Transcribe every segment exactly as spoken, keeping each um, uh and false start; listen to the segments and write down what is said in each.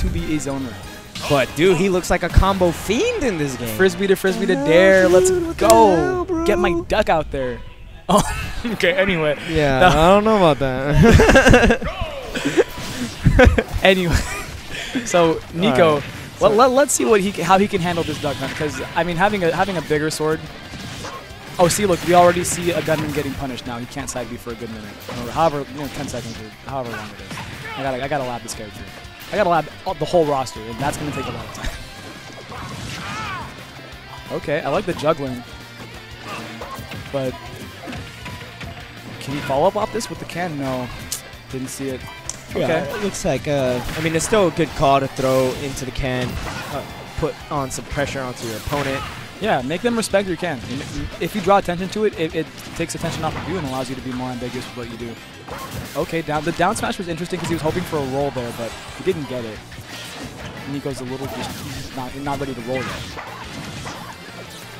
to be a zoner. But dude, he looks like a combo fiend in this game. Frisbee to frisbee to dare. Let's go. Get my duck out there. Oh, okay. Anyway. Yeah. No. I don't know about that. Anyway. So Nicko, right. well, so let, let's see what he how he can handle this duck hunt, because I mean having a having a bigger sword. Oh, see, look, we already see a gunman getting punished now. He can't side B for a good minute, or however, you know, ten seconds, or however long it is. I gotta I gotta lab this character. I gotta lab the whole roster, and that's gonna take a lot of time. Okay, I like the juggling, but can he follow up off this with the can? No, didn't see it. Okay, yeah, it looks like uh, I mean, it's still a good call to throw into the can, uh, put on some pressure onto your opponent. Yeah, make them respect your can. If you draw attention to it, it, it takes attention off of you and allows you to be more ambiguous with what you do. Okay, down the down smash was interesting because he was hoping for a roll there, but he didn't get it. Nico's a little just not, not ready to roll yet.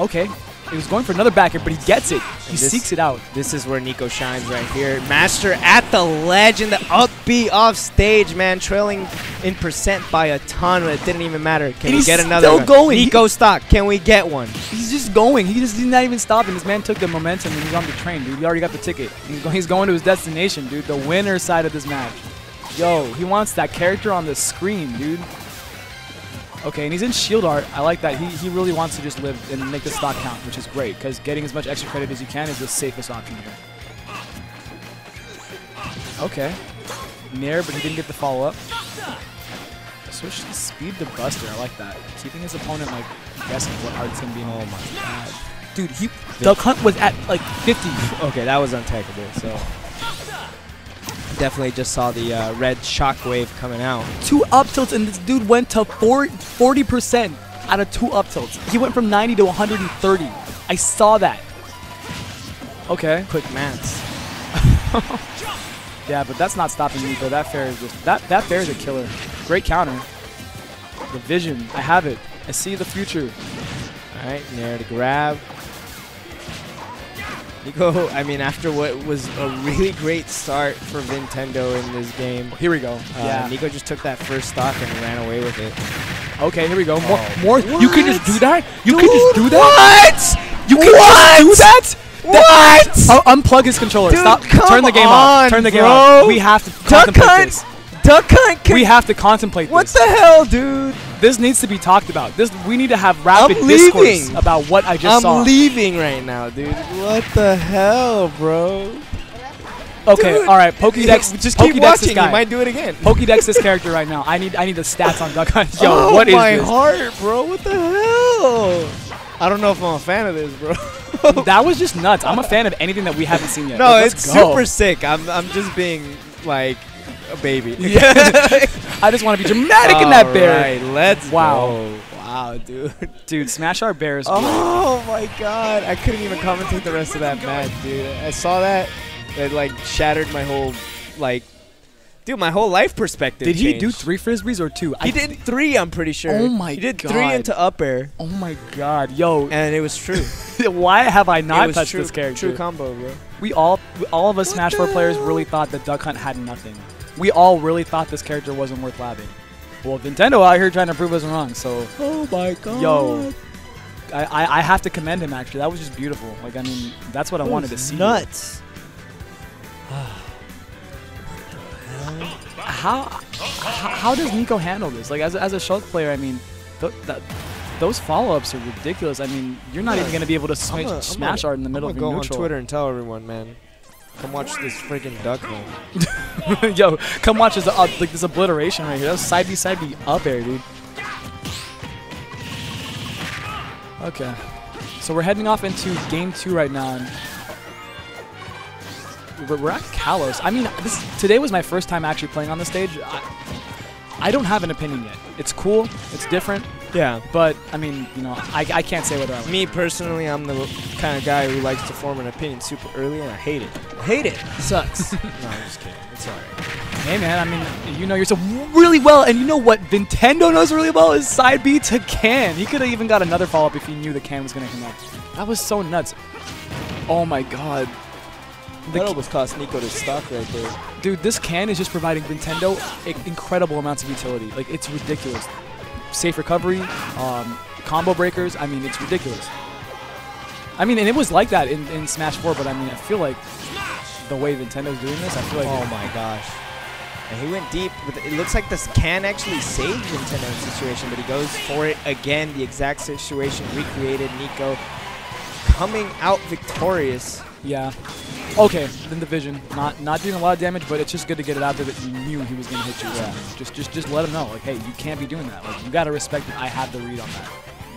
Okay, he was going for another backer, but he gets it. He this, seeks it out. This is where Nicko shines right here. Master at the ledge in the up B off stage, man. Trailing in percent by a ton. It didn't even matter. Can and we get another still one? Going. Nicko stock. Can we get one? He's just going. He just he's not even stopping. This man took the momentum and he's on the train, dude. He already got the ticket. He's, go he's going to his destination, dude. The winner side of this match. Yo, he wants that character on the screen, dude. Okay, and he's in shield art. I like that. He, he really wants to just live and make the stock count, which is great, because getting as much extra credit as you can is the safest option here. Okay. Nair, but he didn't get the follow-up. Switch the speed to Buster. I like that. Keeping his opponent, like, guessing what art's going to be. Oh, my God. Dude, he, Duck Hunt was at, like, fifty. Okay, that was untackable, so... Definitely just saw the uh, red shockwave coming out. Two up tilts, and this dude went to forty percent out of two up tilts. He went from ninety to one hundred thirty. I saw that. Okay. Quick maths. Yeah, but that's not stopping Nicko. That fair is just that that fair is a killer. Great counter. The vision. I have it. I see the future. All right, Nair to grab. Nicko, I mean, after what was a really great start for Nintendo in this game. Here we go. Uh, yeah. Nicko just took that first stock and ran away with it. Okay, here we go. More. Oh. more you can just do that? You Dude, can just do that? What? You can what? just do that? What? That oh, unplug his controller. Dude, Stop. Turn the game on, off. Turn the game bro. off. We have to Duck contemplate Hunt. this. Duck Hunt. We have to contemplate what this. What the hell, dude? This needs to be talked about. This we need to have rapid discourse about what I just I'm saw. I'm leaving right now, dude. What the hell, bro? Okay, dude. all right. Pokédex, yeah, just keep Pokédex watching. This guy. He might do it again. Pokédex this character right now. I need, I need the stats on Duck Hunt. Yo, oh, what is my this? heart, bro? What the hell? I don't know if I'm a fan of this, bro. That was just nuts. I'm a fan of anything that we haven't seen yet. No, like, it's go. super sick. I'm, I'm just being like. A baby. Yeah. I just want to be dramatic All in that bear. Right, let's wow. go. Wow, dude. Dude, smash our bears. Oh, my God. I couldn't even commentate the rest of that match, dude. I saw that. It, like, shattered my whole, like, dude, my whole life perspective Did changed. He do three frisbees or two? He I did three, I'm pretty sure. Oh, my God. He did God. three into up air. Oh, my God. Yo. And it was true. Why have I not touched true, this character? True combo, bro. We all, all of us what Smash four players really thought that Duck Hunt had nothing. We all really thought this character wasn't worth labbing. Well, Nintendo out here trying to prove us wrong, so... Oh, my God. Yo, I, I, I have to commend him, actually. That was just beautiful. Like, I mean, that's what that I wanted to see. nuts. how, how how does Nicko handle this? Like, as, as a Shulk player, I mean, th that, those follow-ups are ridiculous. I mean, you're not yeah. even going to be able to sm a, smash a, art in the middle of neutral. I'm going to go on Twitter and tell everyone, man. Come watch this freaking duck hunt. Yo, come watch this, uh, like, this obliteration right here. That was side B, side B up air, dude. Okay. So we're heading off into game two right now. And we're, we're at Kalos. I mean, this, today was my first time actually playing on the stage. I, I don't have an opinion yet. It's cool. It's different. Yeah. But, I mean, you know, I, I can't say whether I like. Me, personally, I'm the kind of guy who likes to form an opinion super early, and I hate it. I hate it. It sucks. No, I'm just kidding. It's all right. Hey, man, I mean, you know yourself really well, and you know what Nintendo knows really well is side B to can. He could have even got another follow-up if he knew the can was going to connect. That was so nuts. Oh, my God. That almost cost Nicko to stock right there. Dude, this can is just providing Nintendo incredible amounts of utility. Like, it's ridiculous. Safe recovery, um, combo breakers. I mean, it's ridiculous. I mean, and it was like that in, in Smash four, but I mean, I feel like the way Nintendo's doing this, I feel like... Oh my gosh. And he went deep. With, it looks like this can actually save Nintendo's situation, but he goes for it again. The exact situation recreated. Nicko coming out victorious. Yeah. Okay, then the vision. Not not doing a lot of damage, but it's just good to get it out there that you knew he was going to hit you. Yeah. Just, just, just let him know, like, hey, you can't be doing that. Like, you got to respect that I have the read on that.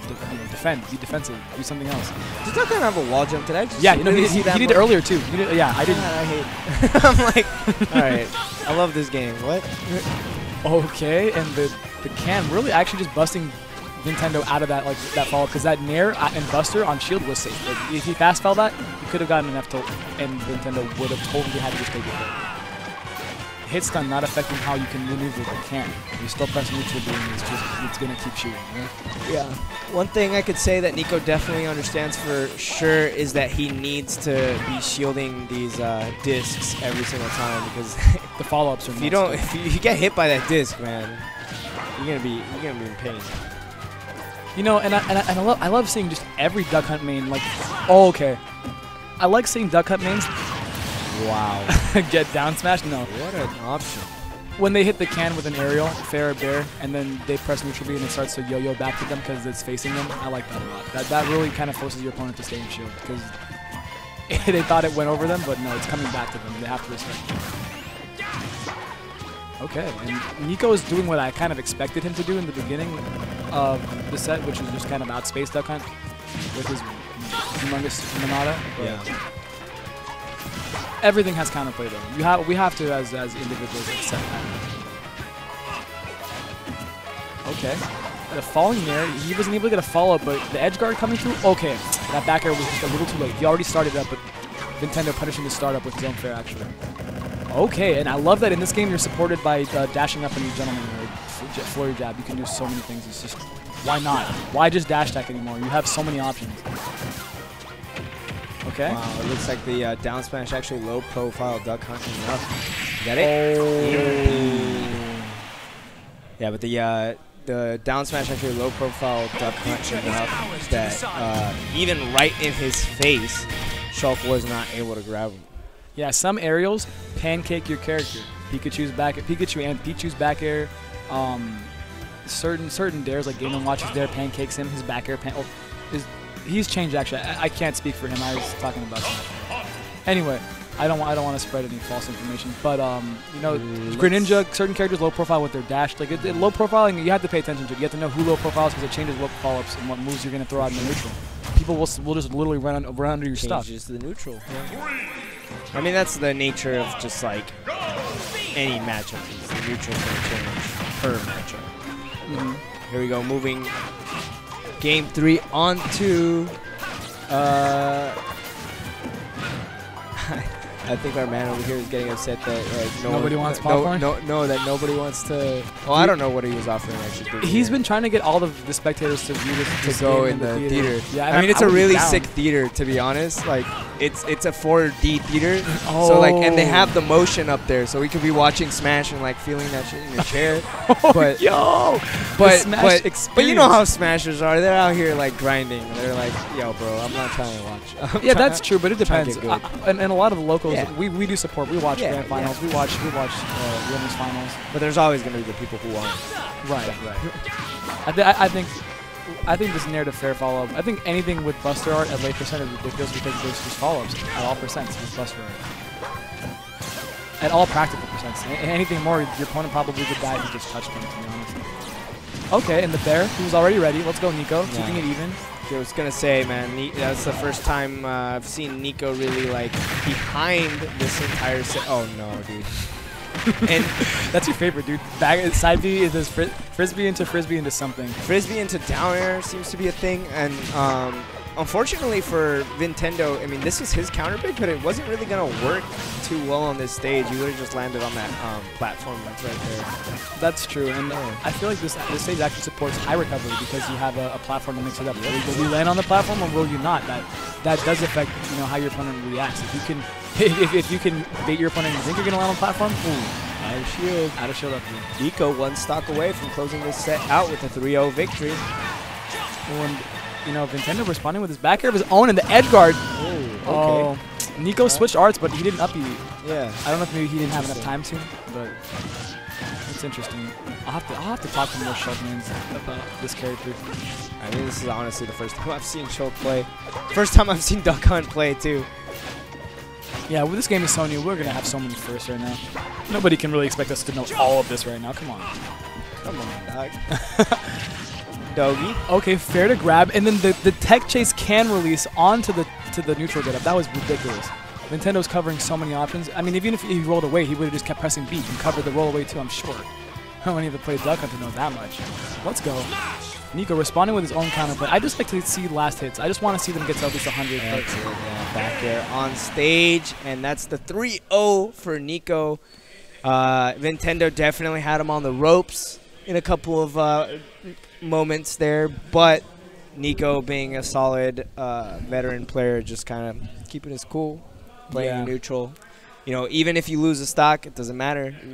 De you know, defend. Be defensive. Do something else. Did Duck Hunt have a wall jump today? Yeah, you know, he, he, he did it earlier, too. He did, yeah, I didn't. I hate it. I'm like, all right, I love this game. What? Okay, and the, the can really actually just busting Nintendo out of that, like, that follow-up, because that Nair and Buster on Shield was safe. Like, if he fast fell that, he could have gotten enough to, and Nintendo would have totally had to just take it. Hit stun not affecting how you can maneuver the can. You're still pressing neutral beam, it's just, it's going to keep shooting. Right? Yeah. One thing I could say that Nicko definitely understands for sure is that he needs to be shielding these uh, discs every single time, because the follow-ups are if you don't, if you get hit by that disc, man, you're going to be, you're going to be in pain. You know, and I, and I, and I, love, I love seeing just every Duck Hunt main, like, oh, okay. I like seeing Duck Hunt mains. Wow. Get down smash? No. What an option. When they hit the can with an aerial, fair or bear, and then they press neutral B and it starts to yo-yo back to them because it's facing them, I like that a lot. That, that really kind of forces your opponent to stay in shield, because they thought it went over them, but no, it's coming back to them. They have to respect it. Okay, and Nicko is doing what I kind of expected him to do in the beginning of the set, which was just kind of outspace Duck Hunt with his humongous manada. Yeah. Everything has counterplay though. You have, we have to as as individuals accept that. Okay, the falling there, he wasn't able to get a follow up, but the edge guard coming through. Okay, that back air was just a little too late. He already started up, but Nintendo punishing his startup with his own fair action. Okay, and I love that in this game you're supported by uh, dashing up on your gentleman or floor your jab. You can do so many things. It's just, why not? Why just dash attack anymore? You have so many options. Okay. Wow, it looks like the uh, down smash actually low profile Duck Hunt coming up. Is that it? Oh. Yeah, but the uh, the down smash actually low profile Duck Hunt coming up that uh, even right in his face, Shulk was not able to grab him. Yeah, some aerials pancake your character. Pikachu's back, Pikachu and Pichu's back air. Um, certain certain dares like Game and Watch is there, pancakes him. His back air, pan oh, his, he's changed actually. I, I can't speak for him. I was talking about that. Anyway, I don't I don't want to spread any false information. But um, you know, Let's Greninja, certain characters low profile with their dash. Like it, it, low profiling, you have to pay attention to it. You have to know who low profiles because it changes low follow ups and what moves you're gonna throw out in the neutral. People will will just literally run on, run under your stuff. Changes the neutral. Yeah. I mean, that's the nature of just like any matchup. The neutral can change per matchup. Mm-hmm. Here we go, moving game three on to. Uh, I think our man over here is getting upset that like, no nobody one, wants popcorn. No, no, no, that nobody wants to. Oh, I don't know what he was offering actually. He's been trying to get all of the spectators to view this, to this go in, in the, the theater. theater. Yeah, I, I mean, mean it's I a really sick theater to be honest. Like. It's it's a four D theater, oh. so like, and they have the motion up there, so we could be watching Smash and like feeling that shit in your chair. oh, but yo, but but, but you know how Smashers are? They're out here like grinding. They're like, yo, bro, I'm not trying to watch. I'm yeah, that's true, but it depends. I, and, and a lot of the locals, yeah. we, we do support. We watch yeah, grand finals. Yeah. We watch we watch uh, women's finals. But there's always gonna be the people who aren't. Right, right. I, th I think. I think this narrative fair follow-up. I think anything with Buster Art at late percent is ridiculous because there's just follow-ups at all percents with Buster Art. At all practical percents. And anything more, your opponent probably would die if you just touched him, to be honest. Okay, and the bear, who's already ready. Let's go, Nicko. Yeah. Keeping it even. I was going to say, man, that's the first time uh, I've seen Nicko really, like, behind this entire set. Oh, no, dude. and that's your favorite, dude. Back, side B is fris frisbee into frisbee into something. Frisbee into down air seems to be a thing, and um, Unfortunately for Nintendo, I mean, this was his counter pick, but it wasn't really going to work too well on this stage. He would have just landed on that um, platform that's right there. That's true, and uh, I feel like this, this stage actually supports high recovery because you have a, a platform to mix it up. Will you land on the platform or will you not? That that does affect you know how your opponent reacts. If you can if, if you can bait your opponent and you think you're going to land on the platform, ooh. Out of shield. Out of shield up here. Nicko one stock away from closing this set out with a three oh victory. And, you know, Nintendo responding with his back air of his own and the edge guard. Oh, okay. Uh, Nicko right. switched arts, but he didn't up you. Yeah. I don't know if maybe he didn't have enough time to, but it's interesting. I'll have to, I'll have to talk to more Shulk names about this character. I mean, this is honestly the first time I've seen Shulk play. First time I've seen Duck Hunt play, too. Yeah, well, this game is so new. We're going to have so many firsts right now. Nobody can really expect us to know all of this right now. Come on. Come on, dog. Doggy. Okay, fair to grab. And then the, the tech chase can release onto the to the neutral getup. That was ridiculous. Nintendo's covering so many options. I mean, even if he rolled away, he would have just kept pressing B and covered the roll away too, I'm sure. I don't even play Duck Hunt to know that much. Let's go. Nicko responding with his own counterplay. I just like to see last hits. I just want to see them get to at least one hundred. That's it, yeah. Back there on stage, and that's the three oh for Nicko. Uh, Nintendo definitely had him on the ropes in a couple of uh, moments there, but Nicko, being a solid uh, veteran player, just kind of keeping his cool, playing yeah. neutral. You know, even if you lose a stock, it doesn't matter.